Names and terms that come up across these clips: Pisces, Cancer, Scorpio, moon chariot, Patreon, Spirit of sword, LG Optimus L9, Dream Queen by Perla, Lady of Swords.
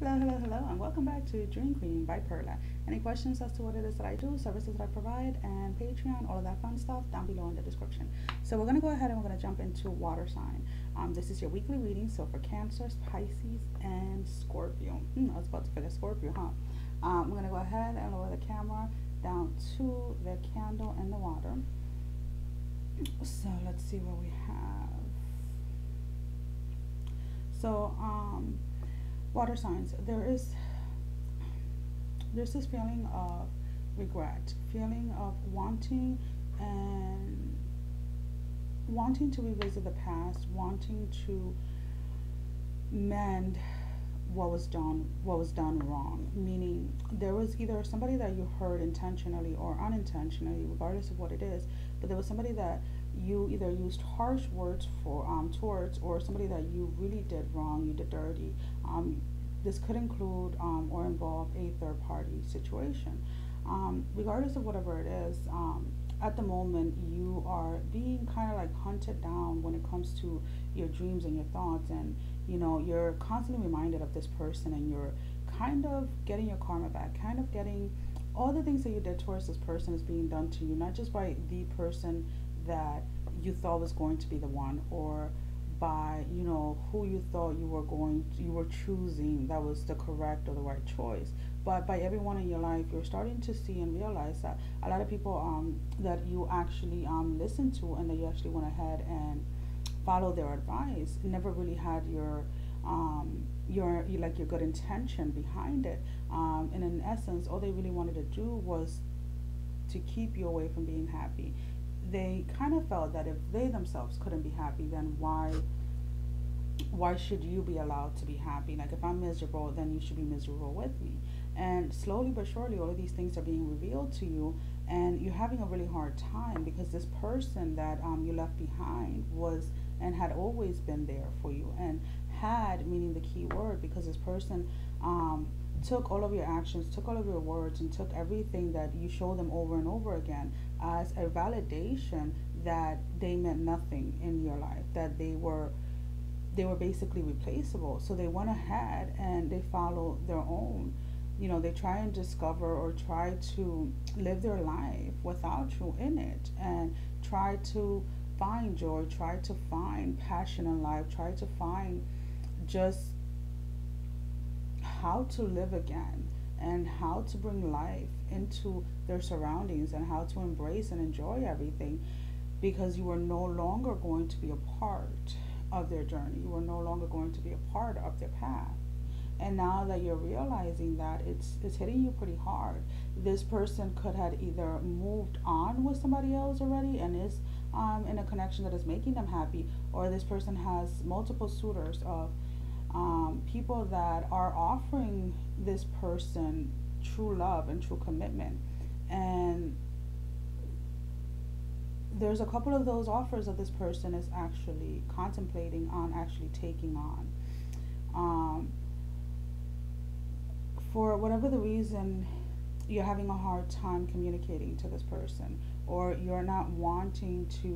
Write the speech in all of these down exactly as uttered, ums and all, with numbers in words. Hello, hello, hello, and welcome back to Dream Queen by Perla. Any questions as to what it is that I do, services that I provide, and Patreon, all of that fun stuff, down below in the description. So we're going to go ahead and we're going to jump into water sign. Um, this is your weekly reading, so for Cancer, Pisces, and Scorpio. Hmm, I was about to forget Scorpio, huh? Um, we're going to go ahead and lower the camera down to the candle and the water. So let's see what we have. So, um... water signs, there is there's this feeling of regret, feeling of wanting and wanting to revisit the past, wanting to mend what was done what was done wrong, meaning there was either somebody that you hurt intentionally or unintentionally, regardless of what it is, but there was somebody that you either used harsh words for um towards, or somebody that you really did wrong, you did dirty. Um this could include um or involve a third party situation. Um regardless of whatever it is, um at the moment you are being kind of like hunted down when it comes to your dreams and your thoughts, and you know, you're constantly reminded of this person, and you're kind of getting your karma back, kind of getting all the things that you did towards this person is being done to you, not just by the person that you thought was going to be the one, or by, you know, who you thought you were going to, you were choosing that was the correct or the right choice, but by everyone in your life. You're starting to see and realize that a lot of people um that you actually um listened to and that you actually went ahead and followed their advice never really had your um your like your good intention behind it, um and in essence all they really wanted to do was to keep you away from being happy. They kind of felt that if they themselves couldn't be happy, then why why should you be allowed to be happy? Like, if I'm miserable, then you should be miserable with me. And slowly but surely all of these things are being revealed to you, and you're having a really hard time because this person that um you left behind was and had always been there for you, and had meaning the key word, because this person um took all of your actions, took all of your words, and took everything that you show them over and over again as a validation that they meant nothing in your life, that they were they were basically replaceable. So they went ahead and they followed their own, you know, they try and discover or try to live their life without you in it, and try to find joy, try to find passion in life, try to find just how to live again, and how to bring life into their surroundings, and how to embrace and enjoy everything, because you are no longer going to be a part of their journey, you are no longer going to be a part of their path. And now that you're realizing that, it's it's hitting you pretty hard. This person could have either moved on with somebody else already and is um in a connection that is making them happy, or this person has multiple suitors of Um, people that are offering this person true love and true commitment. And there's a couple of those offers that this person is actually contemplating on actually taking on. Um, for whatever the reason, you're having a hard time communicating to this person, or you're not wanting to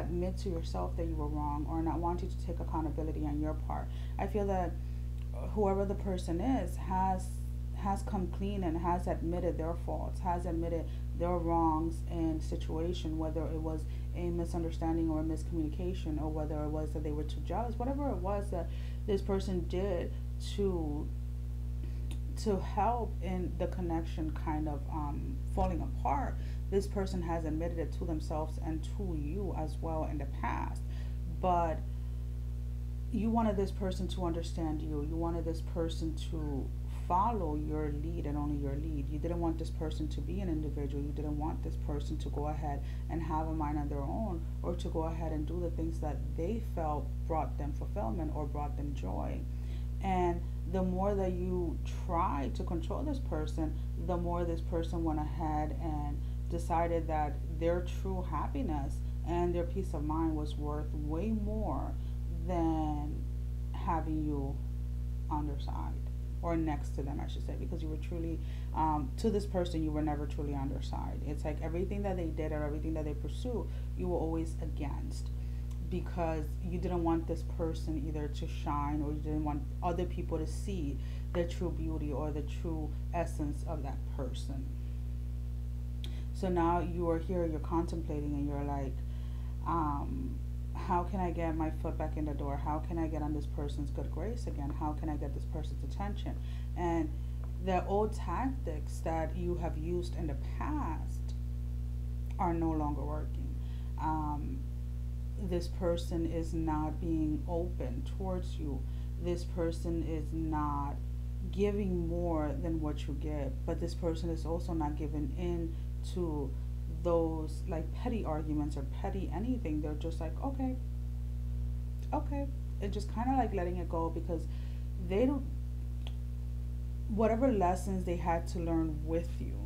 admit to yourself that you were wrong, or not wanting to take accountability on your part. I feel that whoever the person is has has come clean and has admitted their faults, has admitted their wrongs and situation, whether it was a misunderstanding or a miscommunication, or whether it was that they were too jealous, whatever it was that this person did to to help in the connection kind of um, falling apart. This person has admitted it to themselves and to you as well in the past, but you wanted this person to understand you, you wanted this person to follow your lead and only your lead. You didn't want this person to be an individual, you didn't want this person to go ahead and have a mind on their own, or to go ahead and do the things that they felt brought them fulfillment or brought them joy. And the more that you try to control this person, the more this person went ahead and decided that their true happiness and their peace of mind was worth way more than having you on their side, or next to them I should say, because you were truly um, to this person you were never truly on their side. It's like everything that they did or everything that they pursued, you were always against, because you didn't want this person either to shine, or you didn't want other people to see their true beauty or the true essence of that person. So now you are here, you're contemplating, and you're like, um, how can I get my foot back in the door? How can I get on this person's good grace again? How can I get this person's attention? And the old tactics that you have used in the past are no longer working. Um, this person is not being open towards you. This person is not giving more than what you give, but this person is also not giving in to those like petty arguments or petty anything. They're just like, okay, okay, and just kind of like letting it go, because they don't, whatever lessons they had to learn with you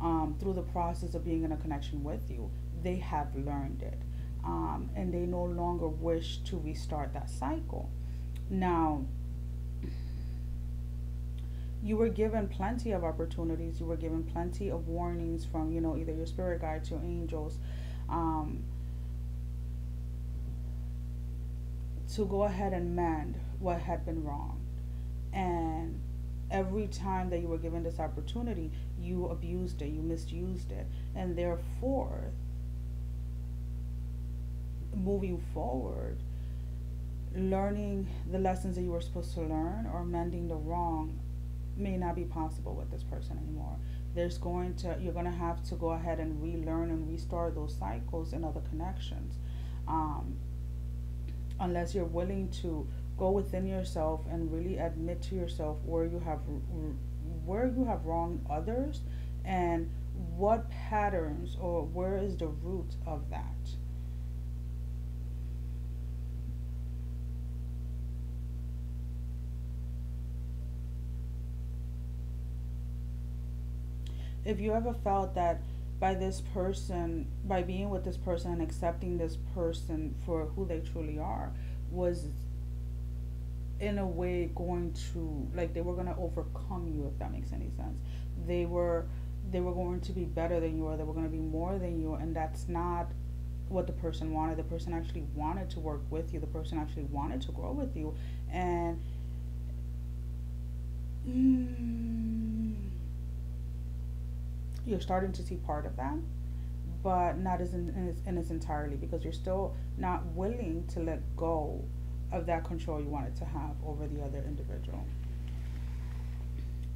um, through the process of being in a connection with you, they have learned it, um, and they no longer wish to restart that cycle. Now, you were given plenty of opportunities. You were given plenty of warnings from, you know, either your spirit guides, your angels, um, to go ahead and mend what had been wrong. And every time that you were given this opportunity, you abused it, you misused it. And therefore, moving forward, learning the lessons that you were supposed to learn or mending the wrong may not be possible with this person anymore. There's going to, you're going to have to go ahead and relearn and restart those cycles in other connections, um, unless you're willing to go within yourself and really admit to yourself where you have where you have wronged others and what patterns, or where is the root of that. If you ever felt that by this person, by being with this person and accepting this person for who they truly are, was in a way going to, like, they were going to overcome you, if that makes any sense. They were, they were going to be better than you, or they were going to be more than you, and that's not what the person wanted. The person actually wanted to work with you. The person actually wanted to grow with you. And mm, you're starting to see part of that, but not as in, in, its, in its entirely, because you're still not willing to let go of that control you wanted to have over the other individual.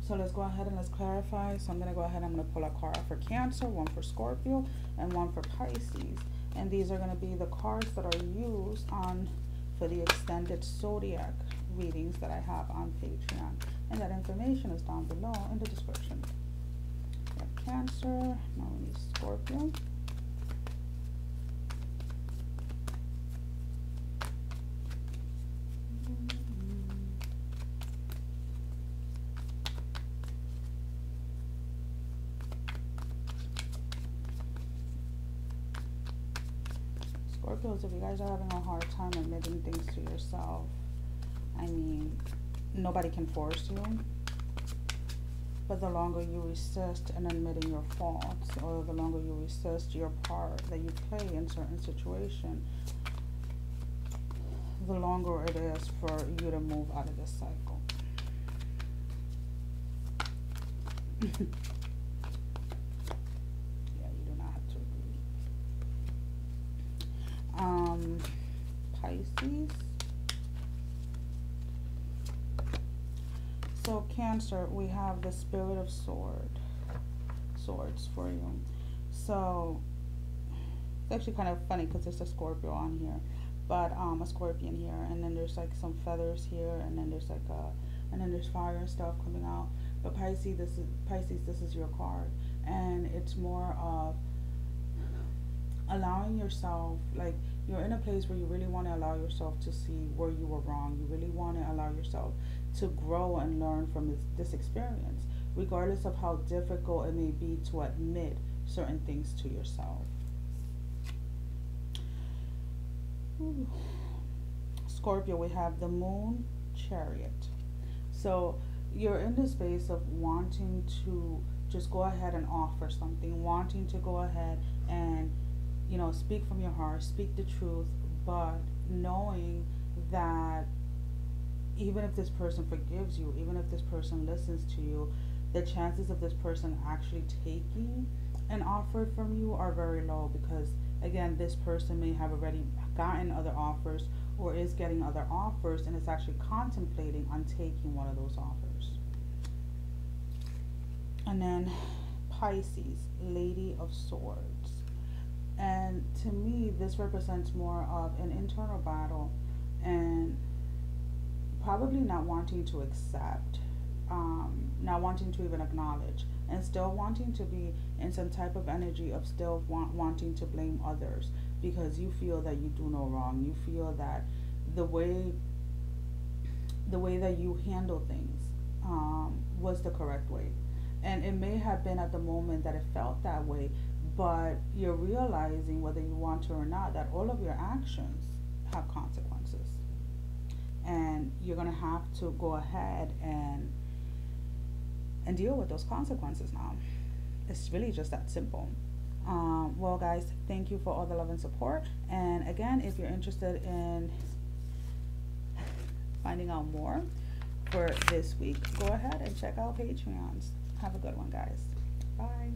So let's go ahead and let's clarify. So I'm going to go ahead and I'm going to pull a card for Cancer, one for Scorpio, and one for Pisces. And these are going to be the cards that are used on for the extended zodiac readings that I have on Patreon. And that information is down below in the description. We have Cancer, now we need Scorpio. If you guys are having a hard time admitting things to yourself, I mean, nobody can force you, but the longer you resist in admitting your faults, or the longer you resist your part that you play in certain situations, the longer it is for you to move out of this cycle. Um, Pisces. So Cancer, we have the Spirit of sword swords for you. So it's actually kind of funny because there's a Scorpio on here, but um, a scorpion here, and then there's like some feathers here, and then there's like a, and then there's fire and stuff coming out. But Pisces, this is Pisces. This is your card, and it's more of allowing yourself, like, you're in a place where you really want to allow yourself to see where you were wrong. You really want to allow yourself to grow and learn from this, this experience, regardless of how difficult it may be to admit certain things to yourself. Ooh. Scorpio, we have the Moon Chariot. So you're in the space of wanting to just go ahead and offer something, wanting to go ahead and, you know, speak from your heart, speak the truth, but knowing that even if this person forgives you, even if this person listens to you, the chances of this person actually taking an offer from you are very low, because again, this person may have already gotten other offers or is getting other offers and is actually contemplating on taking one of those offers. And then Pisces, Lady of Swords. And to me, this represents more of an internal battle and probably not wanting to accept, um, not wanting to even acknowledge, and still wanting to be in some type of energy of still want, wanting to blame others, because you feel that you do no wrong. You feel that the way the way that you handle things um, was the correct way. And it may have been at the moment that it felt that way, but you're realizing, whether you want to or not, that all of your actions have consequences. And you're going to have to go ahead and and deal with those consequences now. It's really just that simple. Um, well, guys, thank you for all the love and support. And again, if you're interested in finding out more for this week, go ahead and check out Patreons. Have a good one, guys. Bye.